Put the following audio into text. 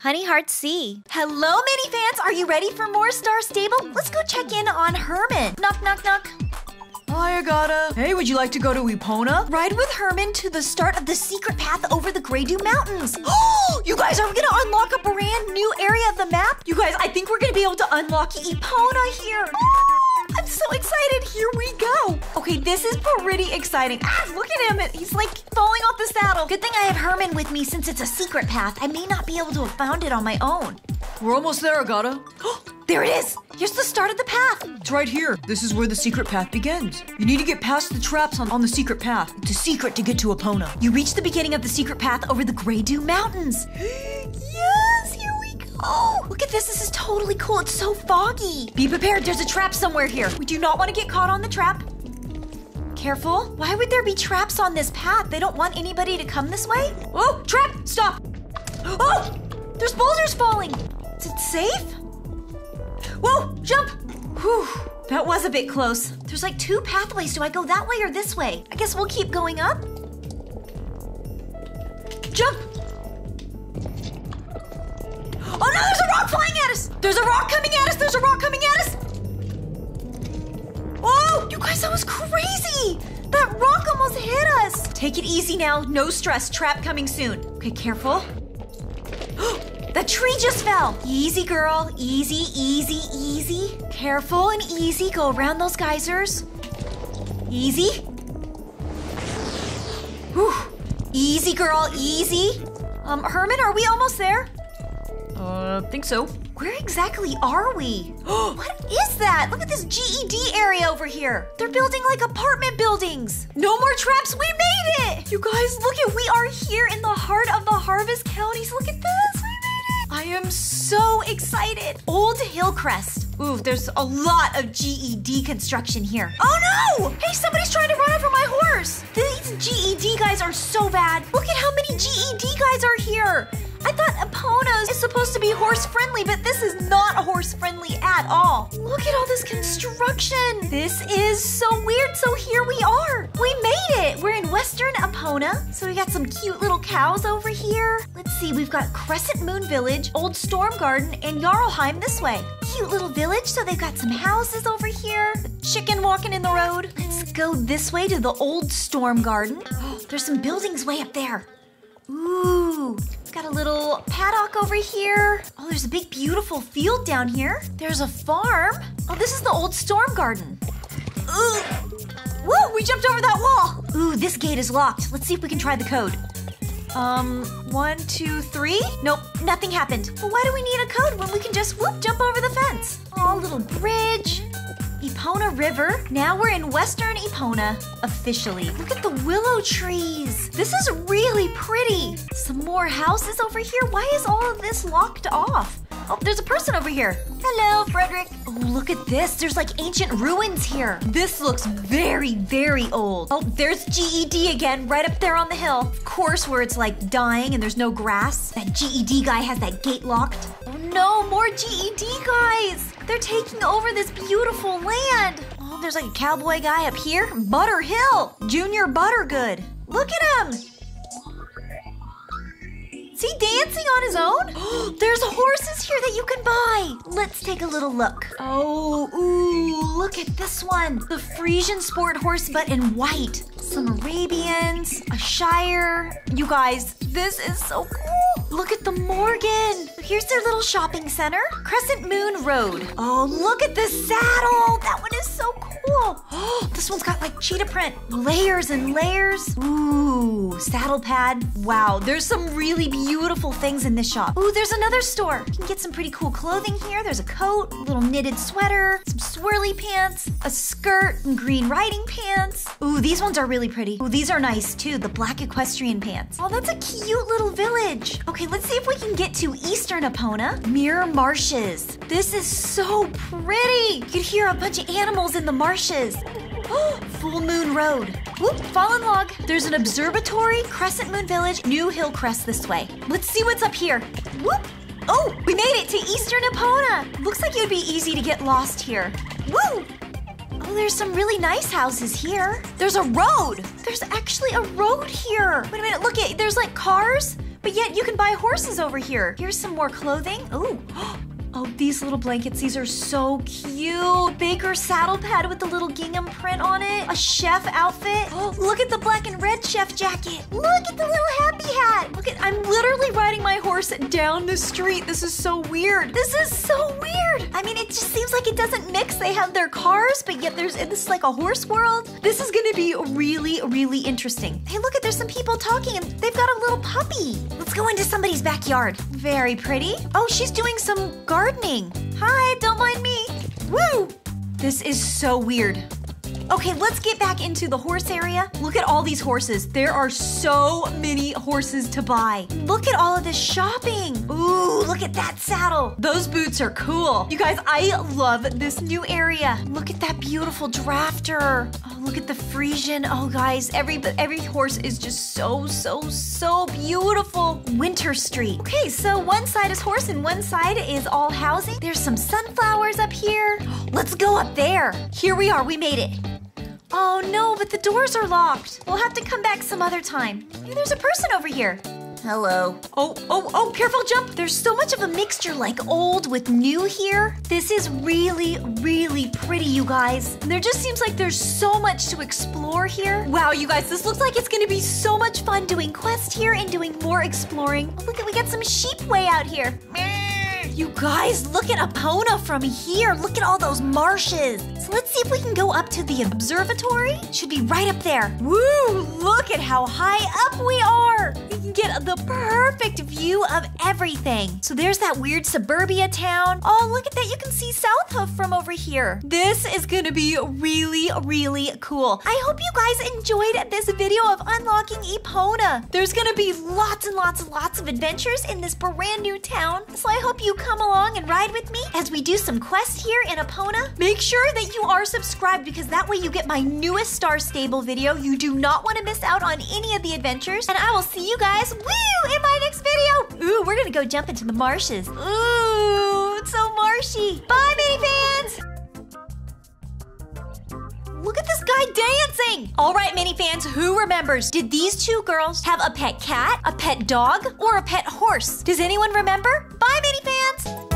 Honey Heart C. Hello, Mini fans! Are you ready for more Star Stable? Let's go check in on Herman. Knock, knock, knock. Hi, Agatha. Hey, would you like to go to Epona? Ride with Herman to the start of the secret path over the Grey Dew Mountains. Oh, you guys, are we gonna unlock a brand new area of the map? You guys, I think we're gonna be able to unlock Epona here. Oh, I'm so excited. Here we go. Okay, this is pretty exciting. Ah, look at him. He's like falling off the saddle. Good thing I have Herman with me since it's a secret path. I may not be able to have found it on my own. We're almost there, Agatha. There it is! Here's the start of the path! It's right here. This is where the secret path begins. You need to get past the traps on the secret path. It's a secret to get to Epona. You reach the beginning of the secret path over the Grey Dew Mountains. Yes! Here we go! Look at this. This is totally cool. It's so foggy. Be prepared. There's a trap somewhere here. We do not want to get caught on the trap. Careful. Why would there be traps on this path? They don't want anybody to come this way? Oh! Trap! Stop! Oh! There's boulders falling! Is it safe? Whoa! Jump! Whew, that was a bit close. There's like two pathways. Do I go that way or this way? I guess we'll keep going up. Jump! Oh no, there's a rock flying at us! There's a rock coming at us! There's a rock coming at us! Oh! You guys, that was crazy! That rock almost hit us! Take it easy now. No stress. Trap coming soon. Okay, careful. The tree just fell. Easy, girl. Easy, easy, easy. Careful and easy. Go around those geysers. Easy. Whew. Easy, girl. Easy. Herman, are we almost there? I think so. Where exactly are we? What is that? Look at this GED area over here. They're building like apartment buildings. No more traps. We made it. You guys, look at, we are here in the heart of the Harvest counties. Look at this. I am so excited. Old Hillcrest. Ooh, there's a lot of GED construction here. Oh no! Hey, somebody's trying to run over my horse. These GED guys are so bad. Look at how many GED guys are here. I thought Epona is supposed to be horse-friendly, but this is not horse-friendly at all. Look at all this construction. This is so weird. So here we are. We made it. We're in Western Epona. So we got some cute little cows over here. Let's see. We've got Crescent Moon Village, Old Storm Garden, and Yarrowheim this way. Cute little village. So they've got some houses over here. The chicken walking in the road. Let's go this way to the Old Storm Garden. Oh, there's some buildings way up there. Ooh. Got a little paddock over here. Oh, there's a big, beautiful field down here. There's a farm. Oh, this is the Old Storm Garden. Ooh. Woo, we jumped over that wall. Ooh, this gate is locked. Let's see if we can try the code. 1, 2, 3. Nope, nothing happened. Well, why do we need a code when we can just, whoop, jump over the fence? Oh, little bridge. Epona River. Now we're in Western Epona, officially. Look at the willow trees. This is really pretty. Some more houses over here. Why is all of this locked off? Oh, there's a person over here. Hello, Frederick. Oh, look at this. There's like ancient ruins here. This looks very, very old. Oh, there's GED again right up there on the hill. Of course, where it's like dying and there's no grass. That GED guy has that gate locked. Oh no, more GED guys. They're taking over this beautiful land. Oh, there's like a cowboy guy up here. Butter Hill. Junior Buttergood. Look at him. Is he dancing on his own? There's horses here that you can buy. Let's take a little look. Oh, ooh, look at this one. The Frisian Sport horse, but in white. Some Arabians, a shire. You guys, this is so cool. Look at the Morgan. Here's their little shopping center. Crescent Moon Road. Oh, look at the saddle. That one is so cool. Oh, this one's got like cheetah print. Layers and layers. Ooh, saddle pad. Wow, there's some really beautiful things in this shop. Ooh, there's another store. You can get some pretty cool clothing here. There's a coat, a little knitted sweater, some swirly pants, a skirt, and green riding pants. Ooh, these ones are really pretty. Ooh, these are nice too. The black equestrian pants. Oh, that's a cute little village. Okay, let's see if we can get to Eastern Epona. Mirror Marshes. This is so pretty. You could hear a bunch of animals in the marshes. Full Moon Road. Whoop, fallen log. There's an observatory, Crescent Moon Village, New Hillcrest this way. Let's see what's up here. Whoop. Oh, we made it to Eastern Epona. Looks like it would be easy to get lost here. Woo. Well, there's some really nice houses here. There's a road. There's actually a road here. Wait a minute, look, there's like cars, but yet you can buy horses over here. Here's some more clothing. Ooh. Oh, these little blankets, these are so cute. Baker saddle pad with the little gingham print on it. A chef outfit. Oh, look at the black and red chef jacket. Look at the little happy hat. Look at, I'm literally riding my horse down the street. This is so weird. This is so weird. I mean, it just seems like it doesn't mix. They have their cars, but yet this is like a horse world. This is gonna be really, really interesting. Hey, look at, there's some people talking and they've got a little puppy. Let's go into somebody's backyard. Very pretty. Oh, she's doing some gardening. Hi, don't mind me. Woo! This is so weird. Okay, let's get back into the horse area. Look at all these horses. There are so many horses to buy. Look at all of this shopping. Ooh, look at that saddle. Those boots are cool. You guys, I love this new area. Look at that beautiful drafter. Oh, look at the Frisian. Oh, guys, every horse is just so beautiful. Winter Street. Okay, so one side is horse and one side is all housing. There's some sunflowers up here. Let's go up there. Here we are. We made it. Oh no, but the doors are locked. We'll have to come back some other time. Hey, there's a person over here. Hello. Oh, careful jump. There's so much of a mixture, like old with new here. This is really, really pretty, you guys. And there just seems like there's so much to explore here. Wow, you guys, this looks like it's gonna be so much fun doing quests here and doing more exploring. Oh, look, we got some sheep way out here. You guys, look at Epona from here. Look at all those marshes. So let's see if we can go up to the observatory. Should be right up there. Woo, look at how high up we are. You can get the perfect view of everything. So there's that weird suburbia town. Oh, look at that. You can see Southhoof from over here. This is gonna be really, really cool. I hope you guys enjoyed this video of unlocking Epona. There's gonna be lots and lots and lots of adventures in this brand new town. So I hope you come along and ride with me as we do some quests here in Epona. Make sure that you are subscribed because that way you get my newest Star Stable video. You do not want to miss out on any of the adventures. And I will see you guys in my next video. Ooh, we're gonna go jump into the marshes. Ooh, it's so marshy. Bye, mini fans. Look at this guy dancing. All right, mini fans, who remembers? Did these two girls have a pet cat, a pet dog, or a pet horse? Does anyone remember? Bye, mini fans.